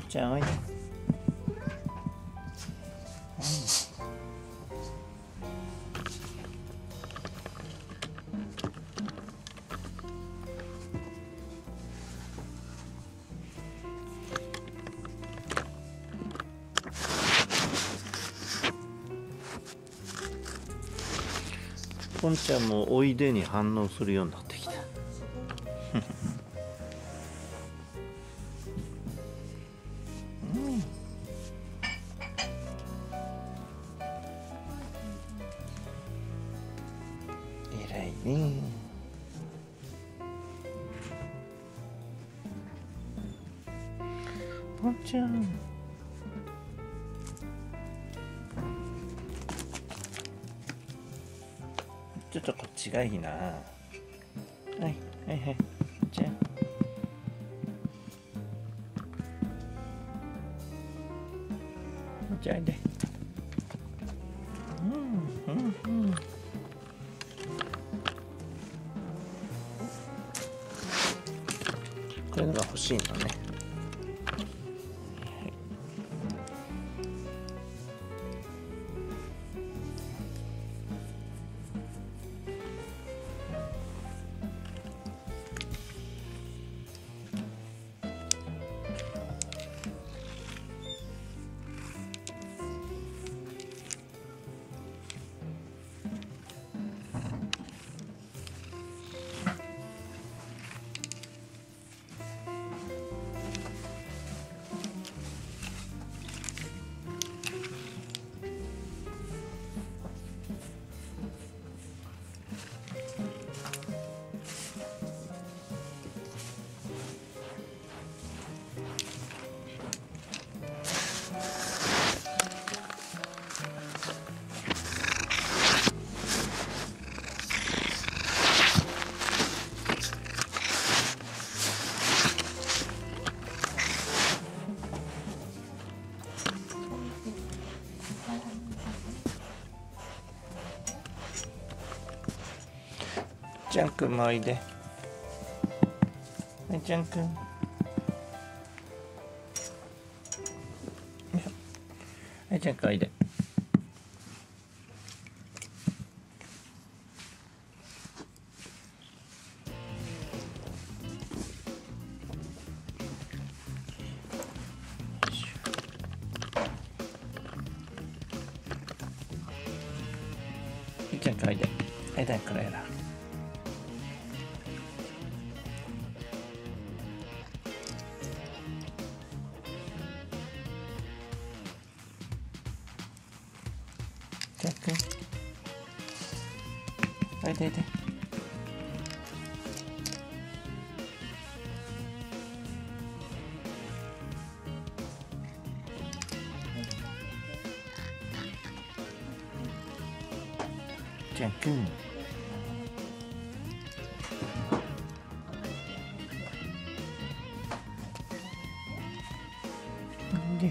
っちゃんおいで。ポンちゃんもおいでに反応するようになってきた。偉いね。ポンちゃん。ちょっとこっちがいいな。はいはいはい。じゃあ。じゃあね。うんうんうん。こういうのが欲しいのね。ジャン君もおいで。はい、ジャン君。はい、ジャン君おいで。はい、ジャン君おいで。はい、ジャン君おいで。はい、でで。ジャン君。で、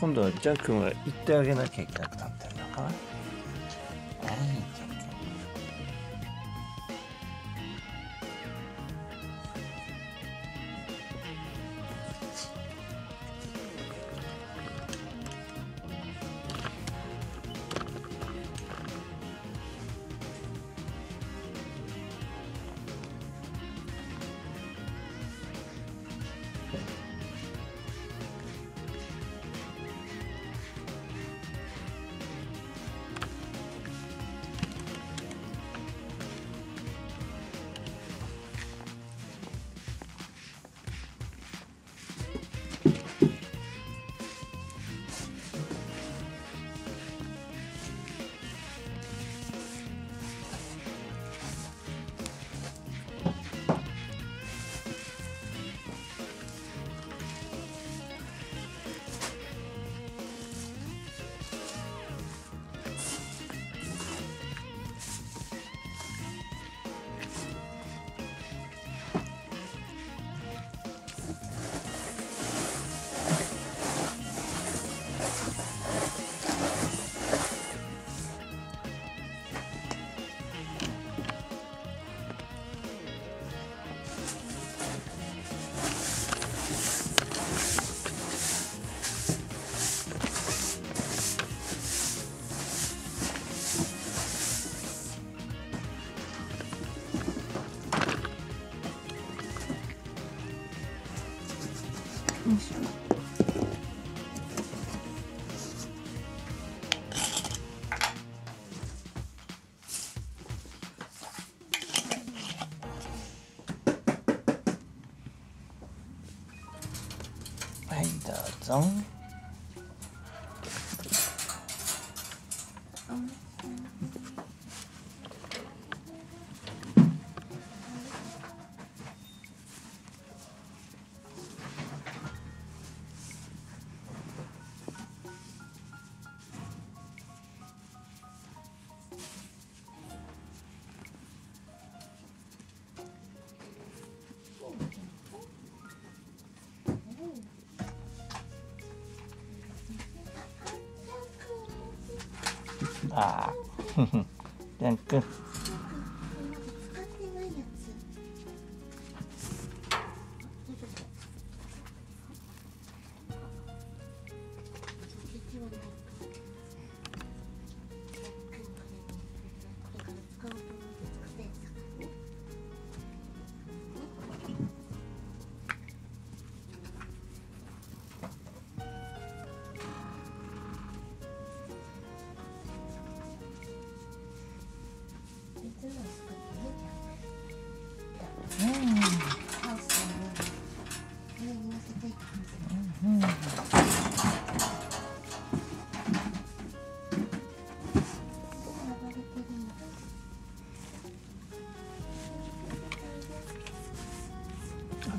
今度はジャン君は行ってあげなきゃいけなくなってるのかな。どうぞ。ああ、ジャン君。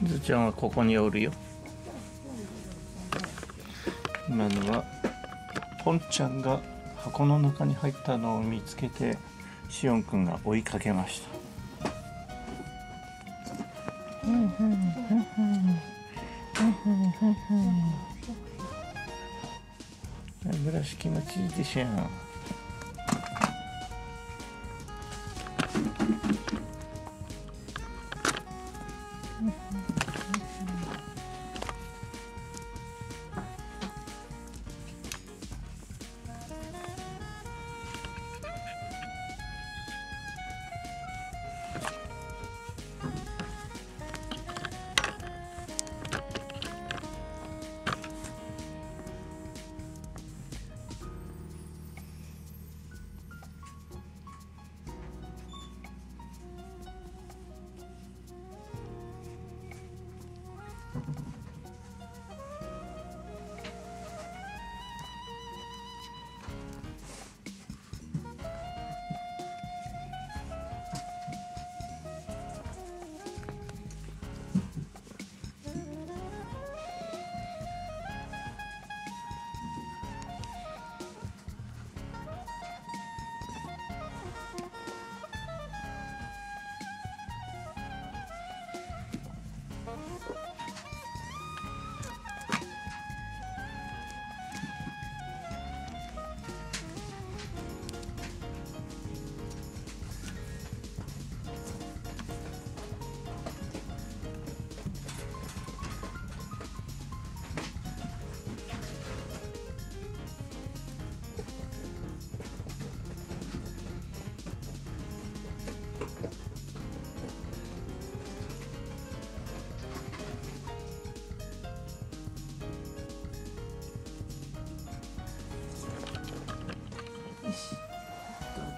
ずちゃんはここにおるよ。今のはポンちゃんが箱の中に入ったのを見つけてしおんくんが追いかけました。歯ブラシ気持ちいいでしょ。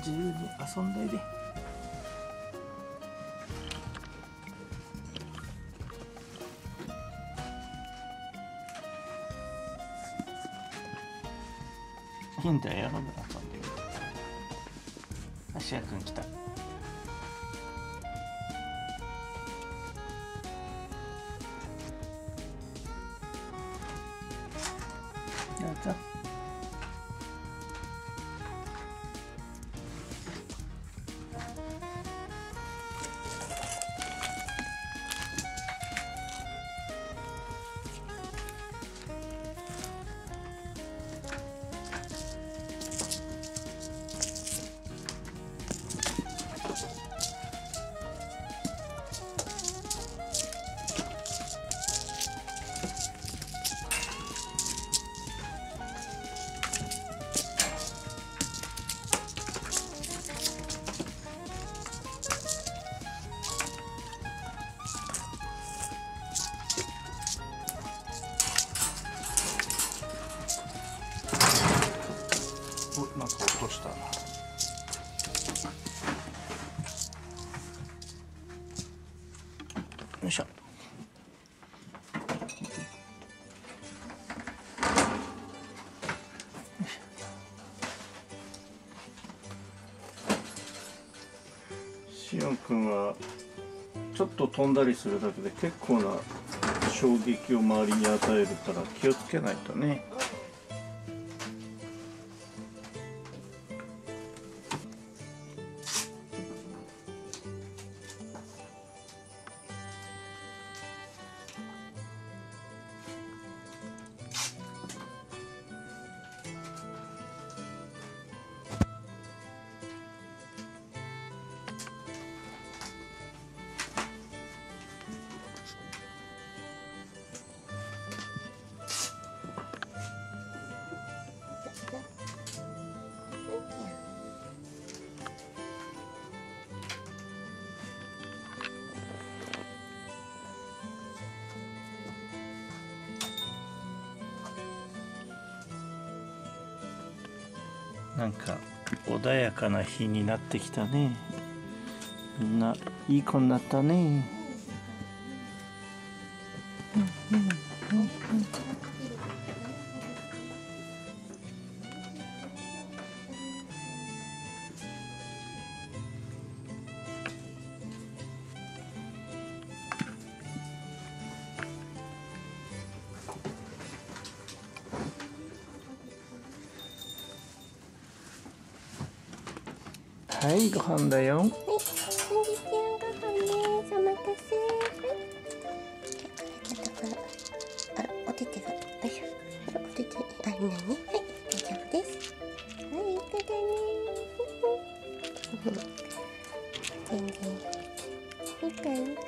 自由に遊んでいれ。いいんだよ、遊んでる。あ、しあくん来た。どうぞ。よいしょ。しおん君はちょっと飛んだりするだけで結構な衝撃を周りに与えるから気をつけないとね。なんか穏やかな日になってきたね。みんないい子になったね。はい、ご飯だよ。はい、ご飯ね、お待たせ。あら、お手手が、よいしょ。あら、お手手、あ、いないね。はい、大丈夫です。はい、いかだね。全然、いいかいいか。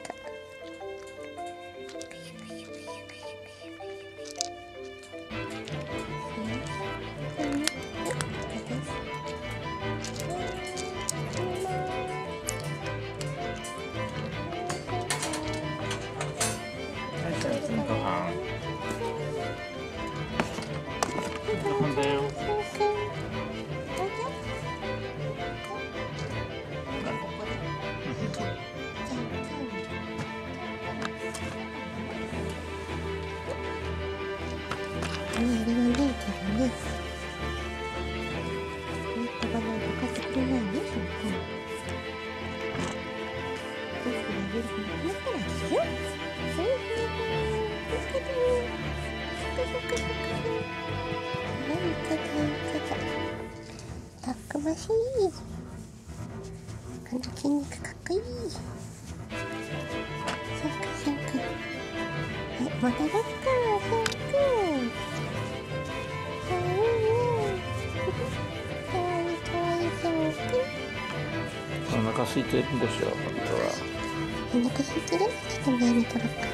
たくましい。この筋肉かっこいい。そうかそうか。はい、戻ろっか。お腹空いてるんでしょ、本当は。お腹空いてる？ちょっと前に取ろうか。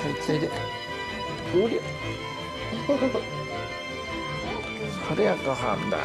はい、ついで。おりゃ。そりゃご飯だ。